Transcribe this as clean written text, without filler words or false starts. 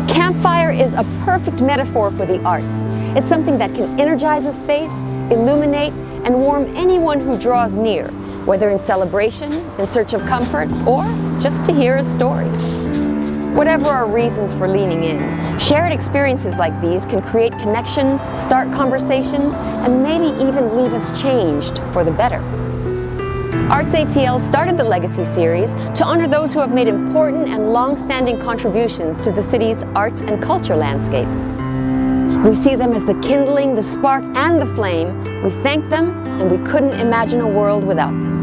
A campfire is a perfect metaphor for the arts. It's something that can energize a space, illuminate, and warm anyone who draws near, whether in celebration, in search of comfort, or just to hear a story. Whatever our reasons for leaning in, shared experiences like these can create connections, start conversations, and maybe even leave us changed for the better. ArtsATL started the Legacy Series to honor those who have made important and long-standing contributions to the city's arts and culture landscape. We see them as the kindling, the spark, and the flame. We thank them, and we couldn't imagine a world without them.